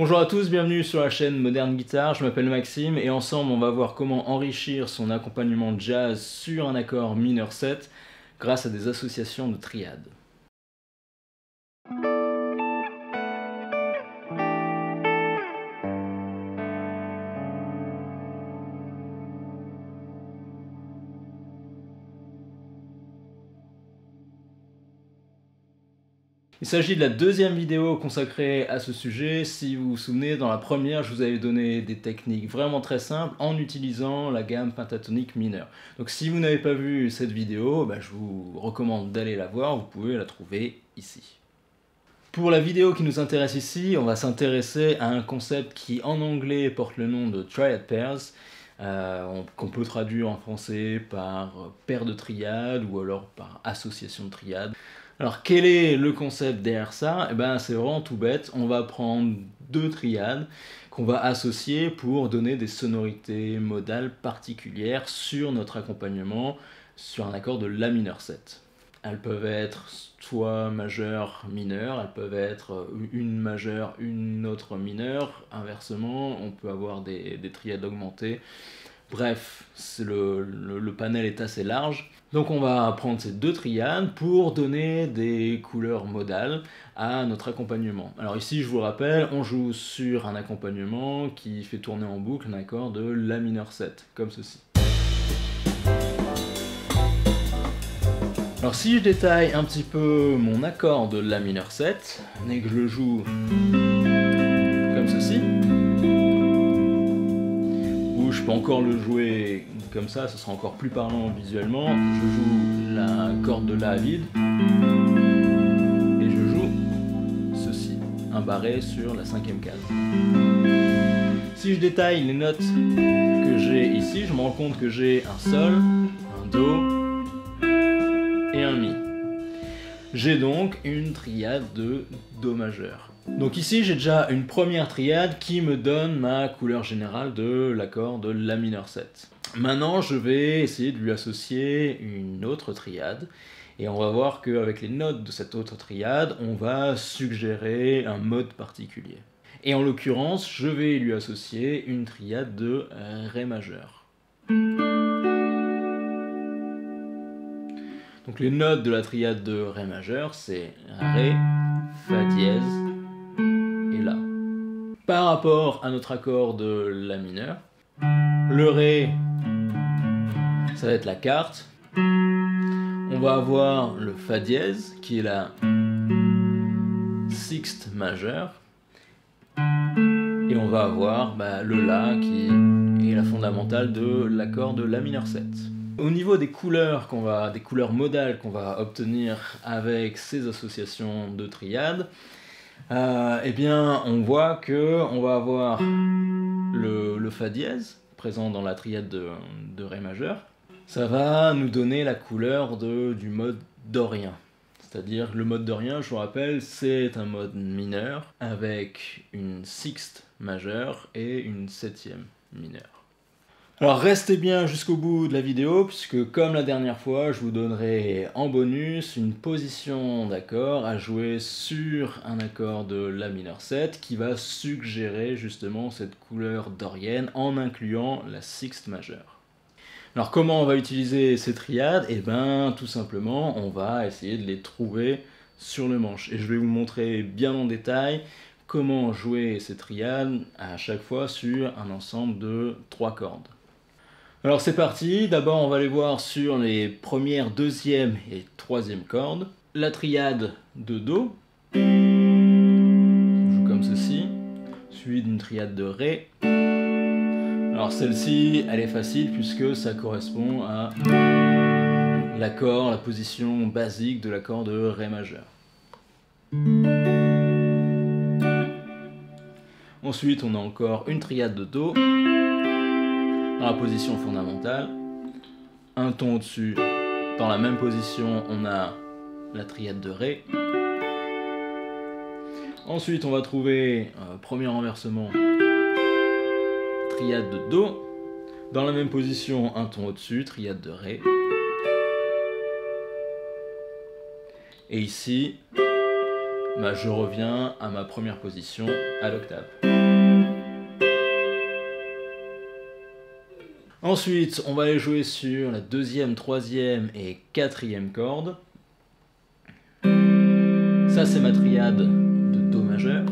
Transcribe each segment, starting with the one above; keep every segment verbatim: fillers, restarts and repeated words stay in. Bonjour à tous, bienvenue sur la chaîne Modern Guitar, je m'appelle Maxime et ensemble on va voir comment enrichir son accompagnement jazz sur un accord mineur sept grâce à des associations de triades. Il s'agit de la deuxième vidéo consacrée à ce sujet. Si vous vous souvenez, dans la première, je vous avais donné des techniques vraiment très simples en utilisant la gamme pentatonique mineure. Donc si vous n'avez pas vu cette vidéo, bah, je vous recommande d'aller la voir, vous pouvez la trouver ici. Pour la vidéo qui nous intéresse ici, on va s'intéresser à un concept qui en anglais porte le nom de Triad Pairs, euh, qu'on peut traduire en français par paire de triades ou alors par association de triades. Alors quel est le concept derrière ça? Eh ben, c'est vraiment tout bête, on va prendre deux triades qu'on va associer pour donner des sonorités modales particulières sur notre accompagnement sur un accord de La mineur sept. Elles peuvent être soit majeure, mineure, elles peuvent être une majeure, une autre mineure, inversement on peut avoir des, des triades augmentées. Bref, le, le, le panel est assez large. Donc on va prendre ces deux triades pour donner des couleurs modales à notre accompagnement. Alors ici, je vous rappelle, on joue sur un accompagnement qui fait tourner en boucle un accord de La mineur sept, comme ceci. Alors si je détaille un petit peu mon accord de La mineur sept, et que je le joue comme ceci, je peux encore le jouer comme ça, ce sera encore plus parlant visuellement. Je joue la corde de La vide et je joue ceci, un barré sur la cinquième case. Si je détaille les notes que j'ai ici, je me rends compte que j'ai un sol, un do et un mi. J'ai donc une triade de do majeur. Donc ici, j'ai déjà une première triade qui me donne ma couleur générale de l'accord de La mineur sept. Maintenant, je vais essayer de lui associer une autre triade. Et on va voir qu'avec les notes de cette autre triade, on va suggérer un mode particulier. Et en l'occurrence, je vais lui associer une triade de Ré majeur. Donc les notes de la triade de Ré majeur, c'est Ré, Fa dièse, là. Par rapport à notre accord de La mineur, le Ré, ça va être la quarte. On va avoir le Fa dièse qui est la sixte majeure. Et on va avoir bah, le La qui est la fondamentale de l'accord de La mineur sept. Au niveau des couleurs qu'on va, des couleurs modales qu'on va obtenir avec ces associations de triades, Euh, eh bien, on voit que on va avoir le, le Fa dièse présent dans la triade de, de Ré majeur. Ça va nous donner la couleur de, du mode dorien. C'est-à-dire le mode dorien, je vous rappelle, c'est un mode mineur avec une sixte majeure et une septième mineure. Alors restez bien jusqu'au bout de la vidéo, puisque comme la dernière fois, je vous donnerai en bonus une position d'accord à jouer sur un accord de La mineur sept qui va suggérer justement cette couleur dorienne en incluant la sixte majeure. Alors comment on va utiliser ces triades? Eh bien tout simplement, on va essayer de les trouver sur le manche. Et je vais vous montrer bien en détail comment jouer ces triades à chaque fois sur un ensemble de trois cordes. Alors c'est parti, d'abord on va aller voir sur les premières, deuxième et troisième cordes, la triade de Do, on joue comme ceci, suivie d'une triade de Ré. Alors celle-ci, elle est facile puisque ça correspond à l'accord, la position basique de l'accord de Ré majeur. Ensuite on a encore une triade de Do, dans la position fondamentale, un ton au-dessus, dans la même position on a la triade de Ré. Ensuite on va trouver, euh, premier renversement, triade de Do, dans la même position un ton au-dessus, triade de Ré. Et ici, bah, je reviens à ma première position à l'octave. Ensuite, on va aller jouer sur la deuxième, troisième et quatrième corde. Ça, c'est ma triade de Do majeur.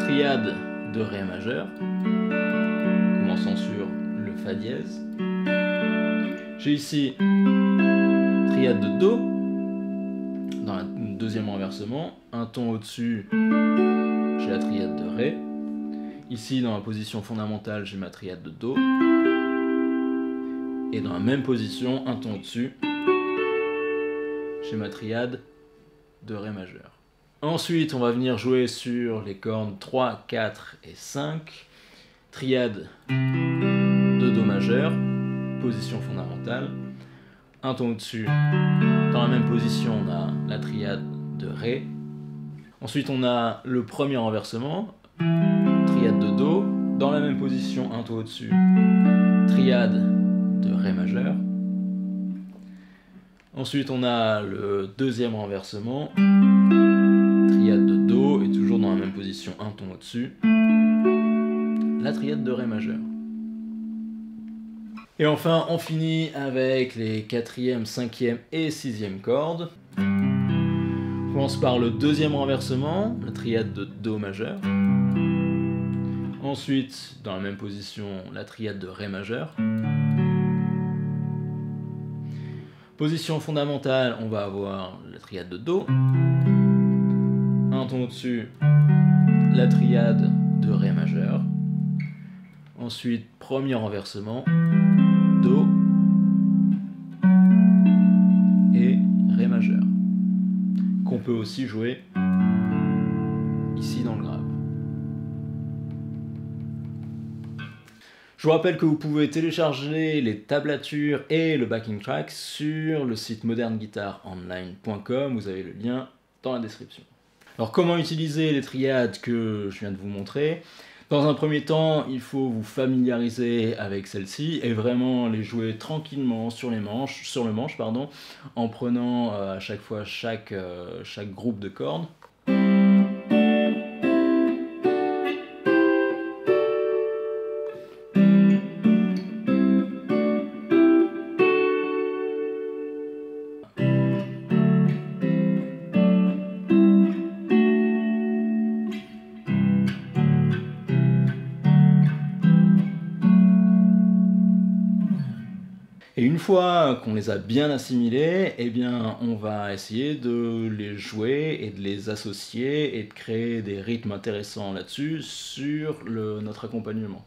Triade de Ré majeur. Commençons sur le Fa dièse. J'ai ici triade de Do. Dans le deuxième renversement, un ton au-dessus, j'ai la triade de Ré. Ici, dans la position fondamentale, j'ai ma triade de Do. Et dans la même position, un ton au-dessus, j'ai ma triade de Ré majeur. Ensuite, on va venir jouer sur les cordes trois, quatre et cinq. Triade de Do majeur, position fondamentale. Un ton au-dessus, dans la même position, on a la triade de Ré. Ensuite, on a le premier renversement. Triade de Do, dans la même position, un ton au-dessus, triade de Ré majeur. Ensuite, on a le deuxième renversement, triade de Do, et toujours dans la même position, un ton au-dessus, la triade de Ré majeur. Et enfin, on finit avec les quatrième, cinquième et sixième cordes. On commence par le deuxième renversement, la triade de Do majeur. Ensuite, dans la même position, la triade de Ré majeur. Position fondamentale, on va avoir la triade de Do. Un ton au-dessus, la triade de Ré majeur. Ensuite, premier renversement, Do et Ré majeur, qu'on peut aussi jouer ici dans le grave. Je vous rappelle que vous pouvez télécharger les tablatures et le backing track sur le site modern guitar online point com, vous avez le lien dans la description. Alors comment utiliser les triades que je viens de vous montrer? Dans un premier temps, il faut vous familiariser avec celle-ci et vraiment les jouer tranquillement sur, les manches, sur le manche pardon, en prenant à chaque fois chaque, chaque groupe de cordes. Et une fois qu'on les a bien assimilés, eh bien, on va essayer de les jouer et de les associer et de créer des rythmes intéressants là-dessus sur le, notre accompagnement.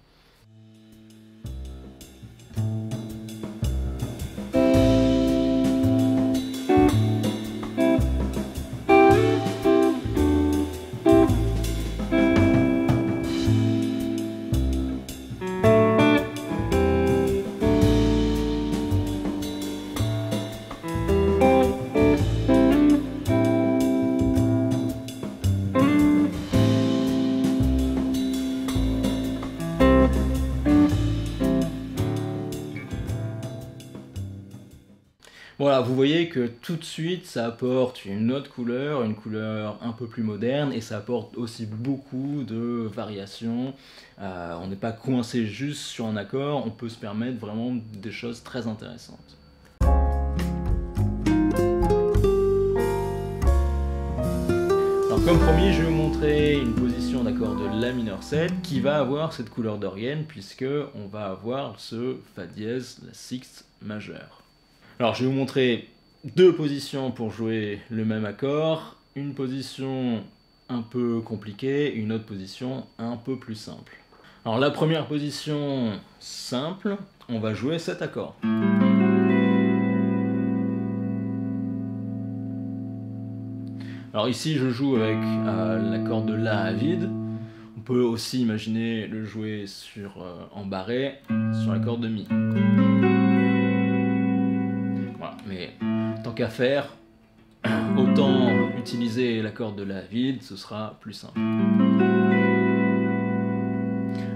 Voilà, vous voyez que tout de suite ça apporte une autre couleur, une couleur un peu plus moderne, et ça apporte aussi beaucoup de variations. Euh, on n'est pas coincé juste sur un accord, on peut se permettre vraiment des choses très intéressantes. Alors comme promis, je vais vous montrer une position d'accord de la mineur sept qui va avoir cette couleur dorienne, puisque on va avoir ce Fa dièse, la sixte majeure. Alors je vais vous montrer deux positions pour jouer le même accord, une position un peu compliquée, une autre position un peu plus simple. Alors la première position simple, on va jouer cet accord. Alors ici je joue avec euh, la corde de La à vide, on peut aussi imaginer le jouer sur, euh, en barré sur la corde de Mi. Mais tant qu'à faire, autant utiliser la corde de La vide, ce sera plus simple.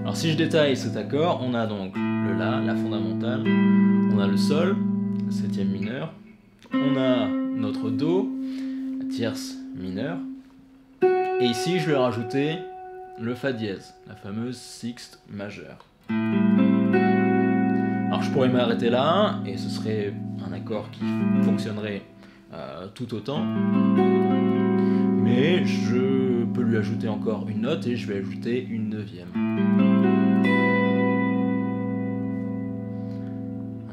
Alors si je détaille cet accord, on a donc le La, la fondamentale, on a le Sol, la septième mineure, on a notre Do, la tierce mineure, et ici je vais rajouter le fa dièse, la fameuse sixte majeure. Alors je pourrais m'arrêter là, et ce serait un accord qui fonctionnerait euh, tout autant, mais je peux lui ajouter encore une note, et je vais ajouter une neuvième.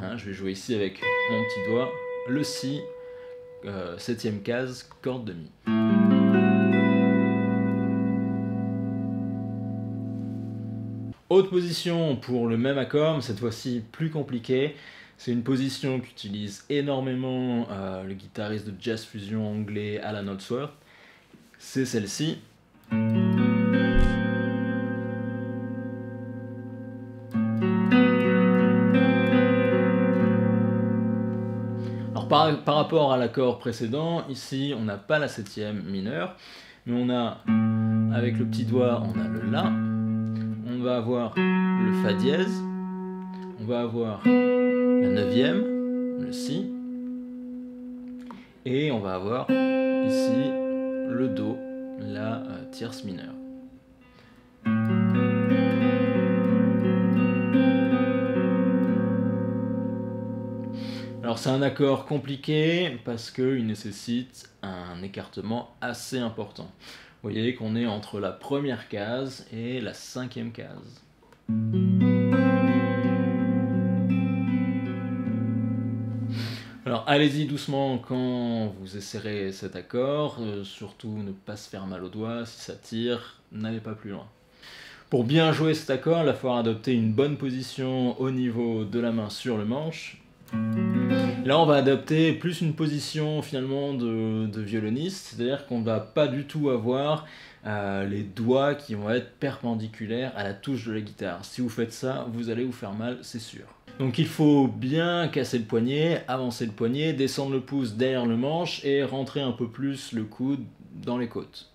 Hein, je vais jouer ici avec mon petit doigt, le si, euh, septième case, corde de mi. Autre position pour le même accord, cette fois-ci plus compliquée. C'est une position qu'utilise énormément euh, le guitariste de jazz fusion anglais Alan Holdsworth. C'est celle-ci. Alors par, par rapport à l'accord précédent, ici on n'a pas la septième mineure, mais on a, avec le petit doigt, on a le la. On va avoir le fa dièse, on va avoir la neuvième, le si, et on va avoir ici le do, la euh, tierce mineure. Alors c'est un accord compliqué parce qu'il nécessite un écartement assez important. Vous voyez qu'on est entre la première case et la cinquième case. Alors allez-y doucement quand vous essayerez cet accord, euh, surtout ne pas se faire mal aux doigts, si ça tire, n'allez pas plus loin. Pour bien jouer cet accord, il va falloir adopter une bonne position au niveau de la main sur le manche. Là, on va adopter plus une position finalement de, de violoniste, c'est-à-dire qu'on ne va pas du tout avoir euh, les doigts qui vont être perpendiculaires à la touche de la guitare. Si vous faites ça, vous allez vous faire mal, c'est sûr. Donc il faut bien casser le poignet, avancer le poignet, descendre le pouce derrière le manche et rentrer un peu plus le coude dans les côtes.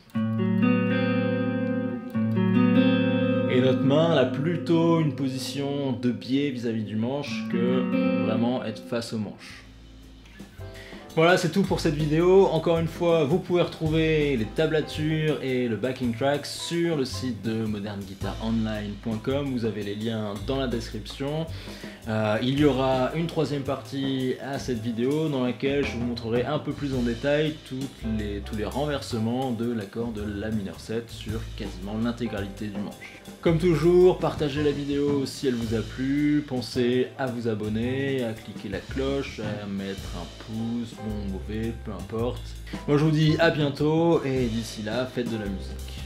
Et notre main a plutôt une position de biais vis-à-vis du manche que vraiment être face au manche. Voilà, c'est tout pour cette vidéo. Encore une fois, vous pouvez retrouver les tablatures et le backing track sur le site de modern guitar online point com. Vous avez les liens dans la description. Euh, il y aura une troisième partie à cette vidéo dans laquelle je vous montrerai un peu plus en détail toutes les, tous les renversements de l'accord de la mineur sept sur quasiment l'intégralité du manche. Comme toujours, partagez la vidéo si elle vous a plu. Pensez à vous abonner, à cliquer la cloche, à mettre un pouce, bon, mauvais, peu importe. Moi je vous dis à bientôt et d'ici là, faites de la musique.